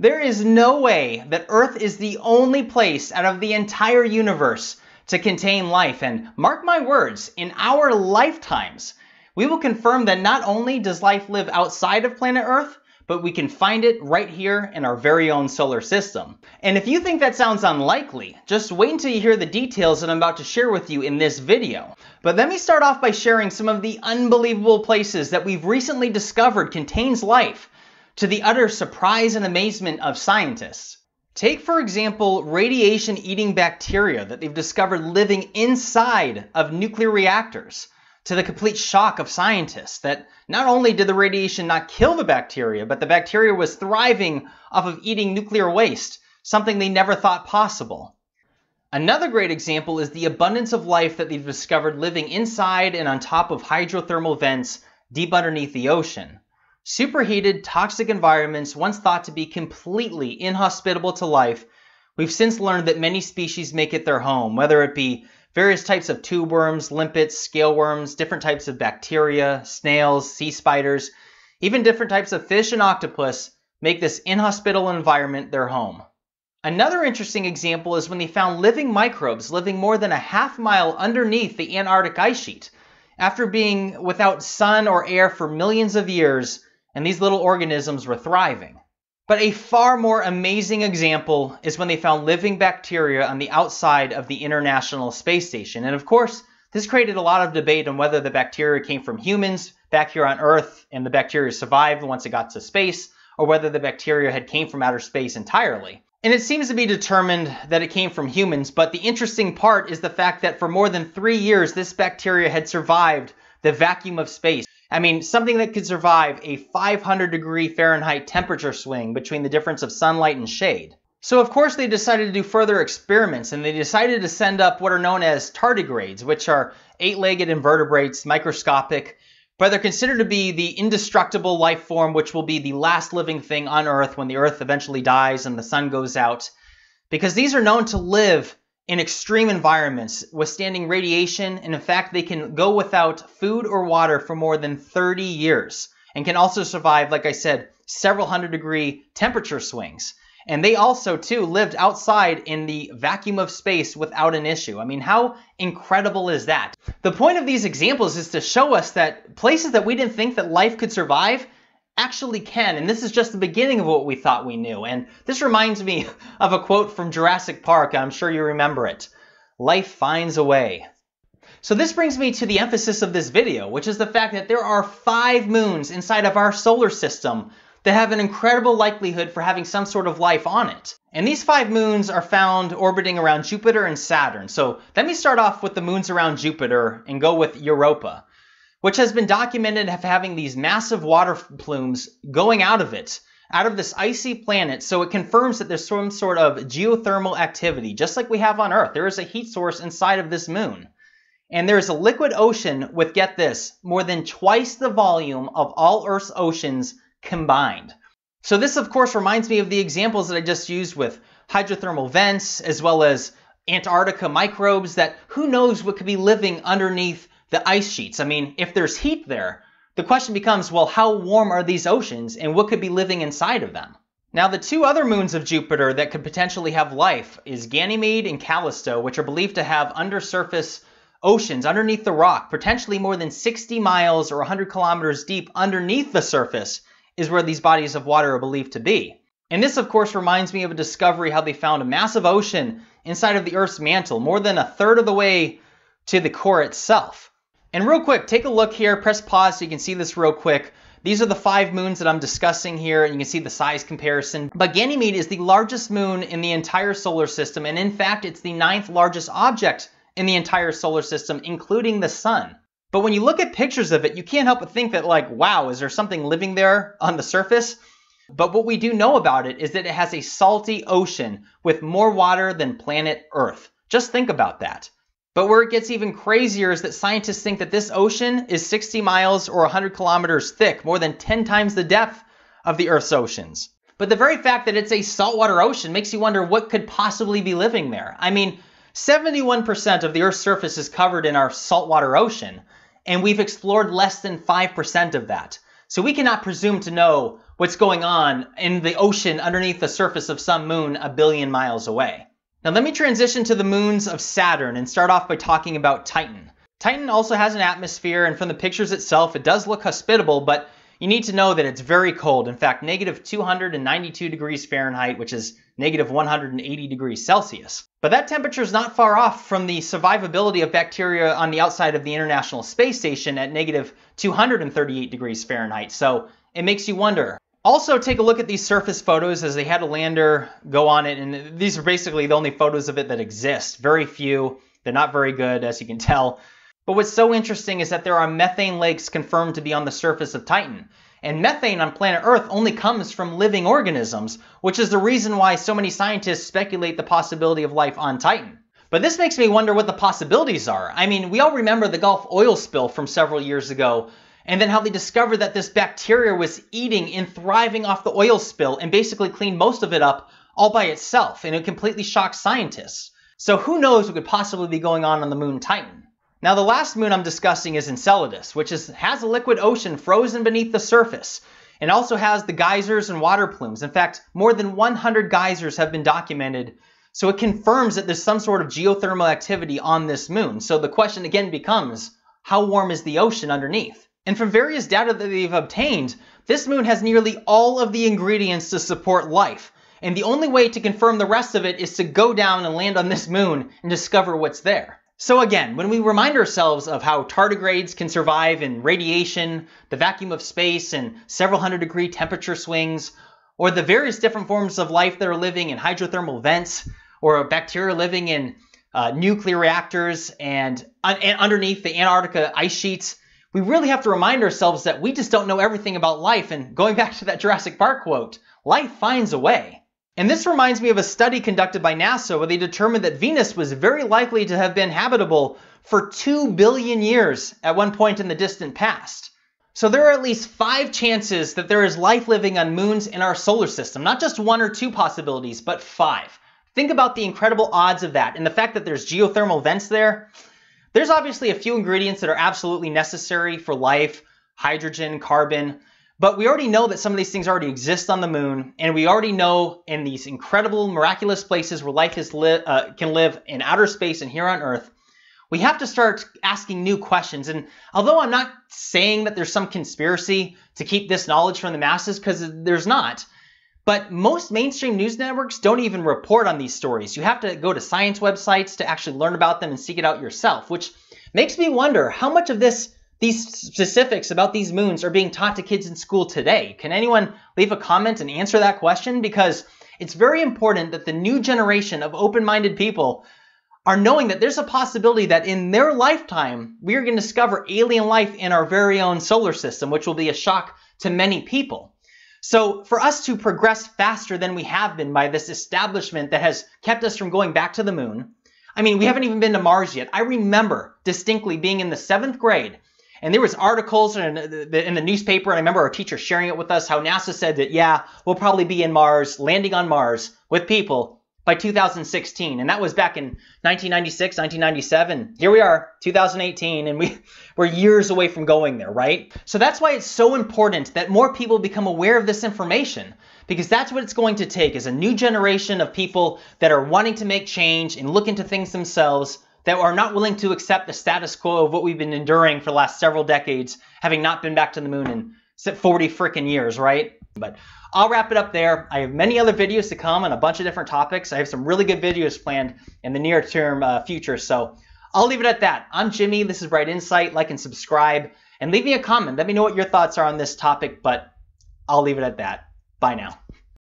There is no way that Earth is the only place out of the entire universe to contain life, and mark my words, in our lifetimes, we will confirm that not only does life live outside of planet Earth, but we can find it right here in our very own solar system. And if you think that sounds unlikely, just wait until you hear the details that I'm about to share with you in this video. But let me start off by sharing some of the unbelievable places that we've recently discovered contains life, to the utter surprise and amazement of scientists. Take, for example, radiation-eating bacteria that they've discovered living inside of nuclear reactors, to the complete shock of scientists that not only did the radiation not kill the bacteria, but the bacteria was thriving off of eating nuclear waste, something they never thought possible. Another great example is the abundance of life that they've discovered living inside and on top of hydrothermal vents deep underneath the ocean. Superheated, toxic environments once thought to be completely inhospitable to life, we've since learned that many species make it their home, whether it be various types of tube worms, limpets, scale worms, different types of bacteria, snails, sea spiders, even different types of fish and octopus make this inhospitable environment their home. Another interesting example is when they found living microbes living more than a half mile underneath the Antarctic ice sheet. After being without sun or air for millions of years, and these little organisms were thriving. But a far more amazing example is when they found living bacteria on the outside of the International Space Station. And of course, this created a lot of debate on whether the bacteria came from humans back here on Earth and the bacteria survived once it got to space, or whether the bacteria had came from outer space entirely. And it seems to be determined that it came from humans, but the interesting part is the fact that for more than 3 years, this bacteria had survived the vacuum of space. I mean, something that could survive a 500-degree Fahrenheit temperature swing between the difference of sunlight and shade. So of course they decided to do further experiments, and they decided to send up what are known as tardigrades, which are eight-legged invertebrates, microscopic, but they're considered to be the indestructible life form, which will be the last living thing on Earth when the Earth eventually dies and the sun goes out, because these are known to live in extreme environments, withstanding radiation, and in fact, they can go without food or water for more than 30 years, and can also survive, like I said, several 100-degree temperature swings. And they also, too, lived outside in the vacuum of space without an issue. I mean, how incredible is that? The point of these examples is to show us that places that we didn't think that life could survive actually can, and this is just the beginning of what we thought we knew. And this reminds me of a quote from Jurassic Park. I'm sure you remember it. Life finds a way. So this brings me to the emphasis of this video, which is the fact that there are 5 moons inside of our solar system that have an incredible likelihood for having some sort of life on it. And these 5 moons are found orbiting around Jupiter and Saturn. So let me start off with the moons around Jupiter and go with Europa, which has been documented as having these massive water plumes going out of this icy planet, so it confirms that there's some sort of geothermal activity, just like we have on Earth. There is a heat source inside of this moon. And there is a liquid ocean with, get this, more than twice the volume of all Earth's oceans combined. So this, of course, reminds me of the examples that I just used with hydrothermal vents, as well as Antarctica microbes, that who knows what could be living underneath the ice sheets. I mean, if there's heat there, the question becomes, well, how warm are these oceans and what could be living inside of them? Now, the 2 other moons of Jupiter that could potentially have life is Ganymede and Callisto, which are believed to have undersurface oceans underneath the rock, potentially more than 60 miles or 100 kilometers deep underneath the surface is where these bodies of water are believed to be. And this, of course, reminds me of a discovery how they found a massive ocean inside of the Earth's mantle, more than 1/3 of the way to the core itself. And real quick, take a look here, press pause so you can see this real quick. These are the 5 moons that I'm discussing here, and you can see the size comparison. But Ganymede is the largest moon in the entire solar system, and in fact, it's the 9th largest object in the entire solar system, including the sun. But when you look at pictures of it, you can't help but think that, like, wow, is there something living there on the surface? But what we do know about it is that it has a salty ocean with more water than planet Earth. Just think about that. But where it gets even crazier is that scientists think that this ocean is 60 miles or 100 kilometers thick, more than 10 times the depth of the Earth's oceans. But the very fact that it's a saltwater ocean makes you wonder what could possibly be living there. I mean, 71% of the Earth's surface is covered in our saltwater ocean, and we've explored less than 5% of that. So we cannot presume to know what's going on in the ocean underneath the surface of some moon a billion miles away. Now let me transition to the moons of Saturn and start off by talking about Titan. Titan also has an atmosphere, and from the pictures itself, it does look hospitable, but you need to know that it's very cold. In fact, negative 292 degrees Fahrenheit, which is negative 180 degrees Celsius. But that temperature is not far off from the survivability of bacteria on the outside of the International Space Station at negative 238 degrees Fahrenheit. So it makes you wonder. Also, take a look at these surface photos as they had a lander go on it, and these are basically the only photos of it that exist. Very few. They're not very good, as you can tell. But what's so interesting is that there are methane lakes confirmed to be on the surface of Titan. And methane on planet Earth only comes from living organisms, which is the reason why so many scientists speculate the possibility of life on Titan. But this makes me wonder what the possibilities are. I mean, we all remember the Gulf oil spill from several years ago, and then how they discovered that this bacteria was eating and thriving off the oil spill and basically cleaned most of it up all by itself, and it completely shocked scientists. So who knows what could possibly be going on the moon Titan. Now the last moon I'm discussing is Enceladus, which has a liquid ocean frozen beneath the surface, and also has the geysers and water plumes. In fact, more than 100 geysers have been documented, so it confirms that there's some sort of geothermal activity on this moon. So the question again becomes, how warm is the ocean underneath? And from various data that they've obtained, this moon has nearly all of the ingredients to support life. And the only way to confirm the rest of it is to go down and land on this moon and discover what's there. So again, when we remind ourselves of how tardigrades can survive in radiation, the vacuum of space, and several hundred degree temperature swings, or the various different forms of life that are living in hydrothermal vents, or bacteria living in nuclear reactors and underneath the Antarctica ice sheets, we really have to remind ourselves that we just don't know everything about life, and going back to that Jurassic Park quote, life finds a way. And this reminds me of a study conducted by NASA where they determined that Venus was very likely to have been habitable for 2 billion years at one point in the distant past. So there are at least 5 chances that there is life living on moons in our solar system. Not just 1 or 2 possibilities, but 5. Think about the incredible odds of that, and the fact that there's geothermal vents there. There's obviously a few ingredients that are absolutely necessary for life, hydrogen, carbon, but we already know that some of these things already exist on the moon, and we already know in these incredible, miraculous places where life is can live in outer space and here on Earth, we have to start asking new questions. And although I'm not saying that there's some conspiracy to keep this knowledge from the masses, because there's not, but most mainstream news networks don't even report on these stories. You have to go to science websites to actually learn about them and seek it out yourself, which makes me wonder how much of these specifics about these moons are being taught to kids in school today. Can anyone leave a comment and answer that question? Because it's very important that the new generation of open-minded people are knowing that there's a possibility that in their lifetime, we are going to discover alien life in our very own solar system, which will be a shock to many people. So for us to progress faster than we have been by this establishment that has kept us from going back to the moon, I mean, we haven't even been to Mars yet. I remember distinctly being in the 7th grade, and there was articles in the newspaper, and I remember our teacher sharing it with us, how NASA said that, yeah, we'll probably be in Mars, landing on Mars with people by 2016. And that was back in 1996, 1997. Here we are, 2018, and we're years away from going there, right? So that's why it's so important that more people become aware of this information, because that's what it's going to take, is a new generation of people that are wanting to make change and look into things themselves, that are not willing to accept the status quo of what we've been enduring for the last several decades, having not been back to the moon in 40 frickin' years, right? But I'll wrap it up there. I have many other videos to come on a bunch of different topics. I have some really good videos planned in the near-term future, so I'll leave it at that. I'm Jimmy. This is Bright Insight. Like and subscribe, and leave me a comment. Let me know what your thoughts are on this topic, but I'll leave it at that. Bye now.